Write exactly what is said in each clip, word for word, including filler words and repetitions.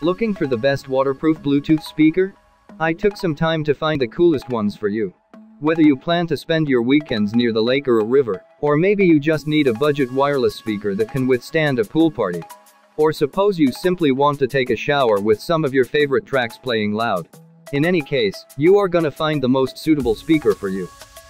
Looking for the best waterproof Bluetooth speaker? I took some time to find the coolest ones for you. Whether you plan to spend your weekends near the lake or a river, or maybe you just need a budget wireless speaker that can withstand a pool party. Or suppose you simply want to take a shower with some of your favorite tracks playing loud. In any case, you are gonna find the most suitable speaker for you.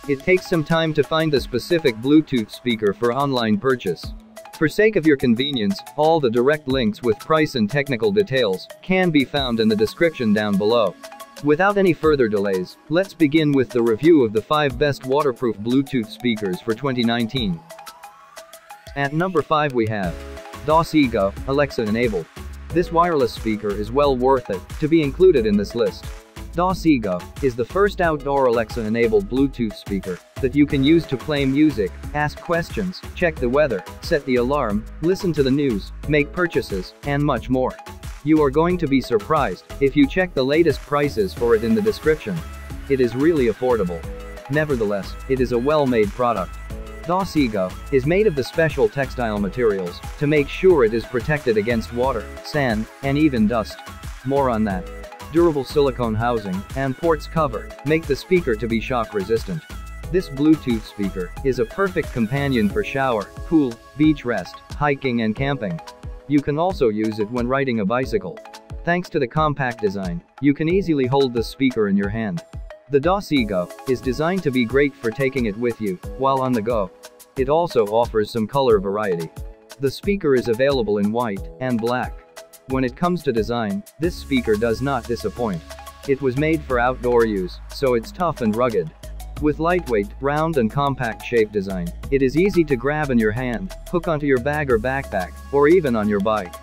It takes some time to find the specific Bluetooth speaker for online purchase. For sake of your convenience, all the direct links with price and technical details can be found in the description down below. Without any further delays, let's begin with the review of the five best waterproof Bluetooth speakers for twenty nineteen. At number five we have DOSS E-go, Alexa enabled. This wireless speaker is well worth it to be included in this list. DOSS E-go is the first outdoor Alexa-enabled Bluetooth speaker that you can use to play music, ask questions, check the weather, set the alarm, listen to the news, make purchases, and much more. You are going to be surprised if you check the latest prices for it in the description. It is really affordable. Nevertheless, it is a well-made product. DOSS E-go is made of the special textile materials to make sure it is protected against water, sand, and even dust. More on that. Durable silicone housing and ports cover make the speaker to be shock resistant. This Bluetooth speaker is a perfect companion for shower, pool, beach rest, hiking, and camping. You can also use it when riding a bicycle. Thanks to the compact design, you can easily hold this speaker in your hand. The DOSS E-go is designed to be great for taking it with you while on the go. It also offers some color variety. The speaker is available in white and black. When it comes to design, this speaker does not disappoint. It was made for outdoor use, so it's tough and rugged. With lightweight, round and compact shape design, it is easy to grab in your hand, hook onto your bag or backpack, or even on your bike.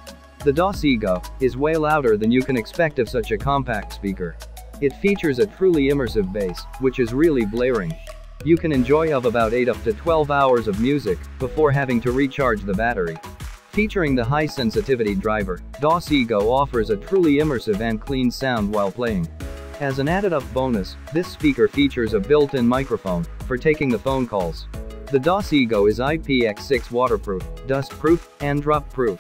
The DOSS E-go is way louder than you can expect of such a compact speaker. It features a truly immersive bass, which is really blaring. You can enjoy of about eight up to twelve hours of music before having to recharge the battery. Featuring the high sensitivity driver, DOSS E-go offers a truly immersive and clean sound while playing. As an added up bonus, this speaker features a built-in microphone for taking the phone calls. The DOSS E-go is I P X six waterproof, dust-proof, and drop-proof.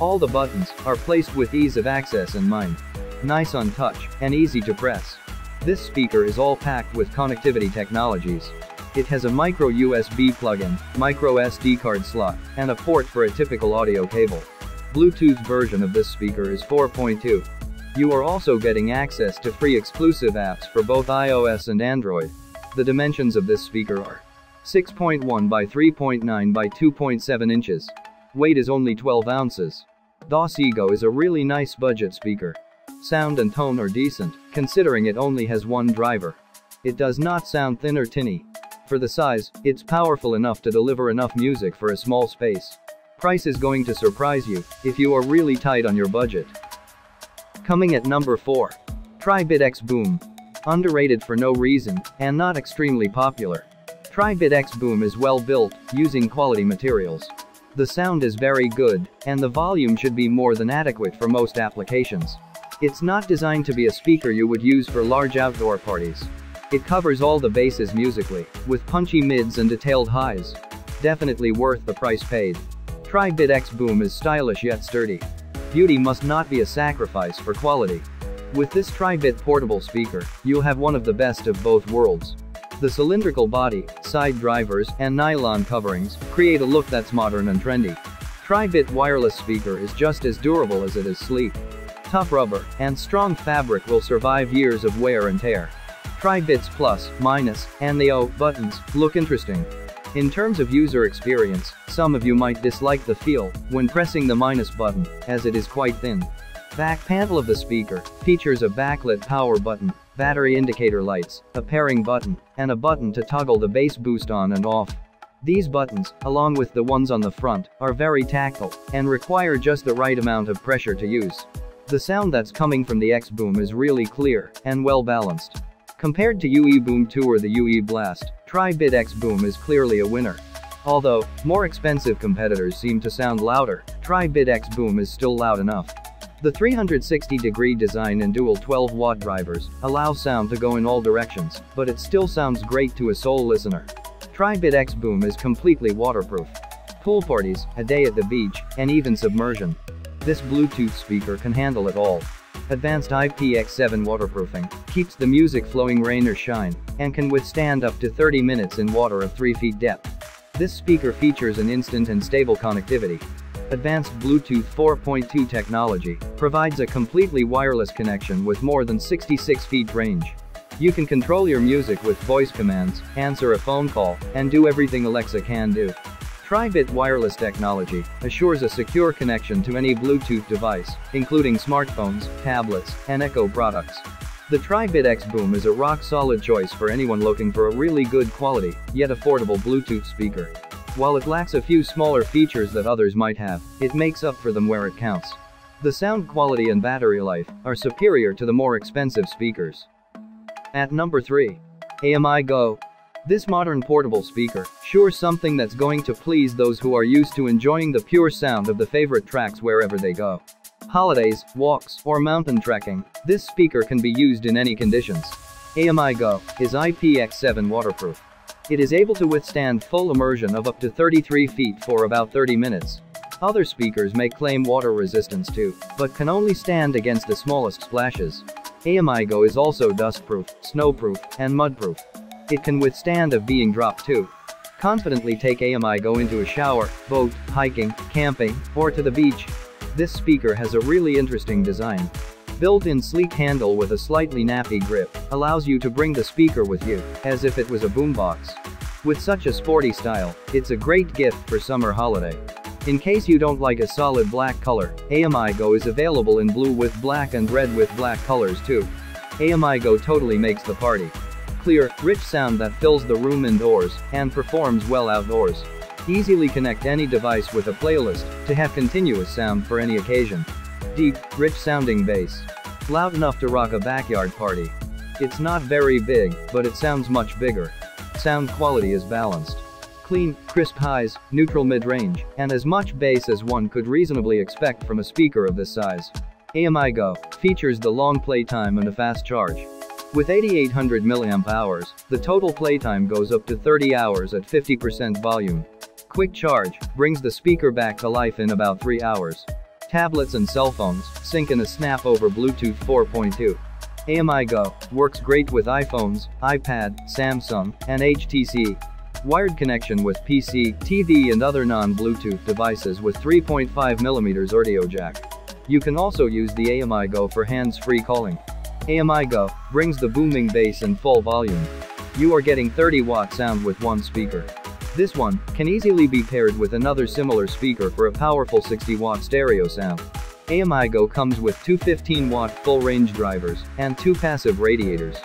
All the buttons are placed with ease of access in mind. Nice on touch and easy to press. This speaker is all packed with connectivity technologies. It has a micro U S B plug-in, micro S D card slot, and a port for a typical audio cable. Bluetooth version of this speaker is four point two. You are also getting access to free exclusive apps for both iOS and Android. The dimensions of this speaker are six point one by three point nine by two point seven inches. Weight is only twelve ounces. DOSS E-go is a really nice budget speaker. Sound and tone are decent, considering it only has one driver. It does not sound thin or tinny. For the size, it's powerful enough to deliver enough music for a small space. Price is going to surprise you if you are really tight on your budget. Coming at number four. Tribit X Boom. Underrated for no reason, and not extremely popular. Tribit X Boom is well built, using quality materials. The sound is very good, and the volume should be more than adequate for most applications. It's not designed to be a speaker you would use for large outdoor parties. It covers all the bases musically, with punchy mids and detailed highs. Definitely worth the price paid. Tribit X Boom is stylish yet sturdy. Beauty must not be a sacrifice for quality. With this Tribit portable speaker, you'll have one of the best of both worlds. The cylindrical body, side drivers, and nylon coverings create a look that's modern and trendy. Tribit wireless speaker is just as durable as it is sleek. Tough rubber and strong fabric will survive years of wear and tear. Tribit's plus, minus, and the O buttons look interesting. In terms of user experience, some of you might dislike the feel when pressing the minus button, as it is quite thin. Back panel of the speaker features a backlit power button, battery indicator lights, a pairing button, and a button to toggle the bass boost on and off. These buttons, along with the ones on the front, are very tactile and require just the right amount of pressure to use. The sound that's coming from the X Boom is really clear and well balanced. Compared to U E Boom two or the U E Blast, Tribit X Boom is clearly a winner. Although more expensive competitors seem to sound louder, Tribit X Boom is still loud enough. The three hundred sixty degree design and dual twelve watt drivers allow sound to go in all directions, but it still sounds great to a sole listener. Tribit X Boom is completely waterproof. Pool parties, a day at the beach, and even submersion. This Bluetooth speaker can handle it all. Advanced I P X seven waterproofing keeps the music flowing rain or shine, and can withstand up to thirty minutes in water of three feet depth. This speaker features an instant and stable connectivity. Advanced Bluetooth four point two technology provides a completely wireless connection with more than sixty-six feet range. You can control your music with voice commands, answer a phone call, and do everything Alexa can do. Tribit wireless technology assures a secure connection to any Bluetooth device, including smartphones, tablets, and Echo products. The Tribit X Boom is a rock-solid choice for anyone looking for a really good quality, yet affordable Bluetooth speaker. While it lacks a few smaller features that others might have, it makes up for them where it counts. The sound quality and battery life are superior to the more expensive speakers. At number three. AOMAIS GO. This modern portable speaker, sure something that's going to please those who are used to enjoying the pure sound of the favorite tracks wherever they go. Holidays, walks, or mountain trekking, this speaker can be used in any conditions. AOMAIS GO is I P X seven waterproof. It is able to withstand full immersion of up to thirty-three feet for about thirty minutes. Other speakers may claim water resistance too, but can only stand against the smallest splashes. AOMAIS GO is also dustproof, snowproof, and mudproof. It can withstand of being dropped too. Confidently take AOMAIS GO into a shower, boat, hiking, camping, or to the beach. This speaker has a really interesting design. Built-in sleek handle with a slightly nappy grip allows you to bring the speaker with you, as if it was a boombox. With such a sporty style, it's a great gift for summer holiday. In case you don't like a solid black color, AOMAIS GO is available in blue with black and red with black colors too. AOMAIS GO totally makes the party. Clear, rich sound that fills the room indoors and performs well outdoors. Easily connect any device with a playlist to have continuous sound for any occasion. Deep, rich sounding bass. Loud enough to rock a backyard party. It's not very big, but it sounds much bigger. Sound quality is balanced. Clean, crisp highs, neutral mid-range, and as much bass as one could reasonably expect from a speaker of this size. AOMAIS GO features the long playtime and a fast charge. With eighty-eight hundred milliamp hours, the total playtime goes up to thirty hours at fifty percent volume. Quick charge brings the speaker back to life in about three hours. Tablets and cell phones sync in a snap over Bluetooth four point two. AOMAIS GO works great with iPhones, iPad, Samsung, and H T C. Wired connection with P C, T V, and other non-Bluetooth devices with three point five millimeter audio jack. You can also use the AOMAIS GO for hands-free calling. AOMAIS GO brings the booming bass and full volume. You are getting thirty watt sound with one speaker. This one can easily be paired with another similar speaker for a powerful sixty watt stereo sound. AOMAIS GO comes with two fifteen watt full range drivers and two passive radiators.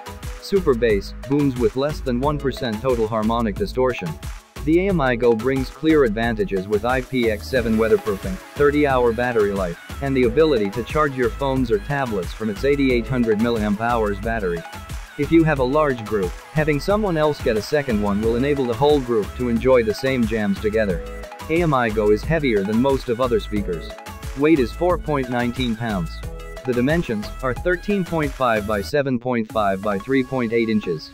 Super bass booms with less than one percent total harmonic distortion. The AOMAIS GO brings clear advantages with I P X seven weatherproofing, thirty hour battery life, and the ability to charge your phones or tablets from its eighty-eight hundred milliamp hours battery. If you have a large group, having someone else get a second one will enable the whole group to enjoy the same jams together. AOMAIS GO is heavier than most of other speakers. Weight is four point one nine pounds. The dimensions are thirteen point five by seven point five by three point eight inches.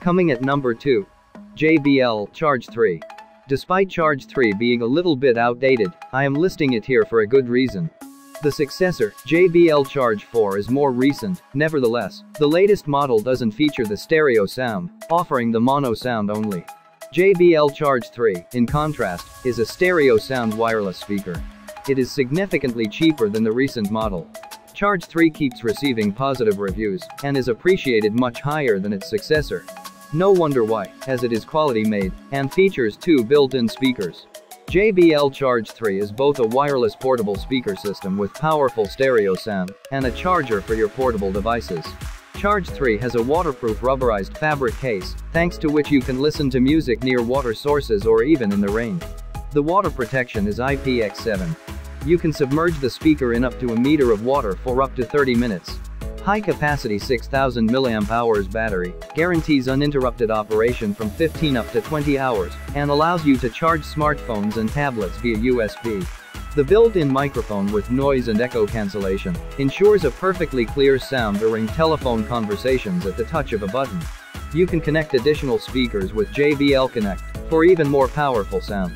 Coming at number two. J B L Charge three. Despite Charge three being a little bit outdated, I am listing it here for a good reason. The successor, J B L Charge four, is more recent. Nevertheless, the latest model doesn't feature the stereo sound, offering the mono sound only. J B L Charge three, in contrast, is a stereo sound wireless speaker. It is significantly cheaper than the recent model. Charge three keeps receiving positive reviews and is appreciated much higher than its successor. No wonder why, as it is quality made and features two built-in speakers. J B L Charge three is both a wireless portable speaker system with powerful stereo sound and a charger for your portable devices. Charge three has a waterproof rubberized fabric case, thanks to which you can listen to music near water sources or even in the rain. The water protection is I P X seven. You can submerge the speaker in up to a meter of water for up to thirty minutes. High-capacity six thousand milliamp hours battery guarantees uninterrupted operation from fifteen up to twenty hours and allows you to charge smartphones and tablets via U S B. The built-in microphone with noise and echo cancellation ensures a perfectly clear sound during telephone conversations at the touch of a button. You can connect additional speakers with J B L Connect for even more powerful sound.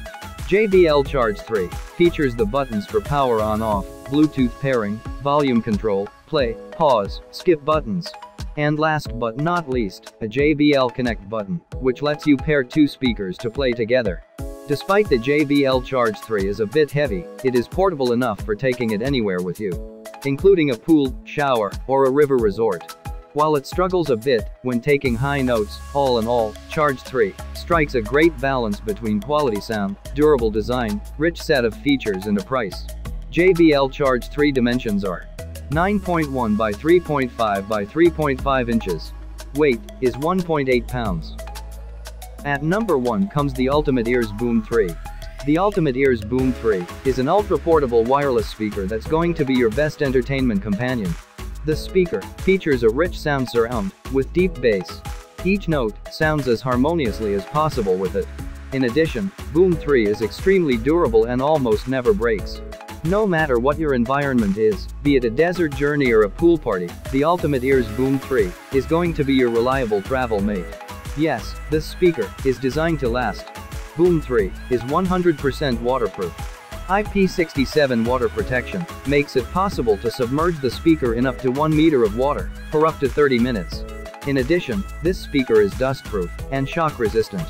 J B L Charge three features the buttons for power on-off, Bluetooth pairing, volume control, play, pause, skip buttons. And last but not least, a J B L Connect button, which lets you pair two speakers to play together. Despite the J B L Charge three is a bit heavy, it is portable enough for taking it anywhere with you, including a pool, shower, or a river resort. While it struggles a bit when taking high notes, all in all, Charge three strikes a great balance between quality sound, durable design, rich set of features and a price. J B L Charge three dimensions are nine point one by three point five by three point five inches. Weight is one point eight pounds. At number one comes the Ultimate Ears Boom three. The Ultimate Ears Boom three is an ultra-portable wireless speaker that's going to be your best entertainment companion. The speaker features a rich sound surround with deep bass. Each note sounds as harmoniously as possible with it. In addition, Boom three is extremely durable and almost never breaks. No matter what your environment is, be it a desert journey or a pool party, the Ultimate Ears Boom three is going to be your reliable travel mate. Yes, this speaker is designed to last. Boom three is one hundred percent waterproof. I P six seven water protection makes it possible to submerge the speaker in up to one meter of water for up to thirty minutes. In addition, this speaker is dustproof and shock resistant.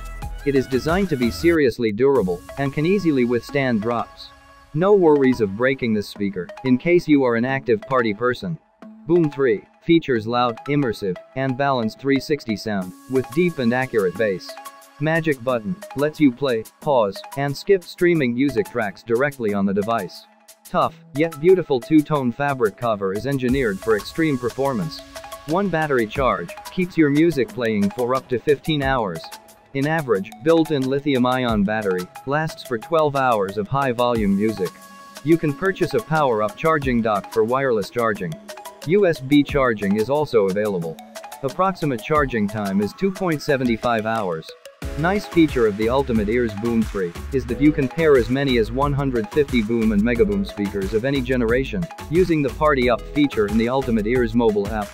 It is designed to be seriously durable and can easily withstand drops. No worries of breaking this speaker in case you are an active party person. Boom three features loud, immersive, and balanced three sixty sound with deep and accurate bass. Magic button lets you play, pause, and skip streaming music tracks directly on the device. Tough, yet beautiful two-tone fabric cover is engineered for extreme performance. One battery charge keeps your music playing for up to fifteen hours. In average, built-in lithium-ion battery lasts for twelve hours of high-volume music. You can purchase a power-up charging dock for wireless charging. U S B charging is also available. Approximate charging time is two point seven five hours. Nice feature of the Ultimate Ears Boom three is that you can pair as many as one hundred fifty Boom and Megaboom speakers of any generation using the Party Up feature in the Ultimate Ears mobile app.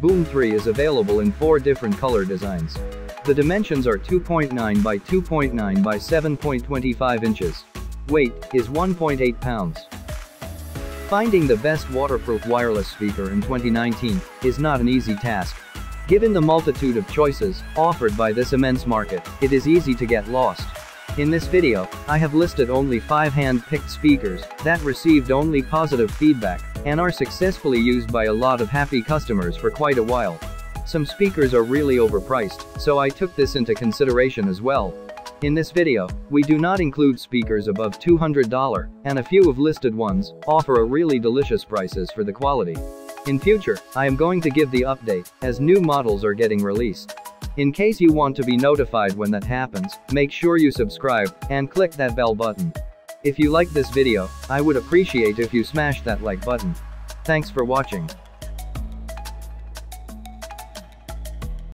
Boom three is available in four different color designs. The dimensions are two point nine by two point nine by seven point two five inches. Weight is one point eight pounds. Finding the best waterproof wireless speaker in twenty nineteen is not an easy task. Given the multitude of choices offered by this immense market, it is easy to get lost. In this video, I have listed only five hand-picked speakers that received only positive feedback and are successfully used by a lot of happy customers for quite a while. Some speakers are really overpriced, so I took this into consideration as well. In this video, we do not include speakers above two hundred dollars, and a few of listed ones offer a really delicious prices for the quality. In future, I am going to give the update as new models are getting released. In case you want to be notified when that happens, make sure you subscribe and click that bell button. If you like this video, I would appreciate if you smash that like button. Thanks for watching.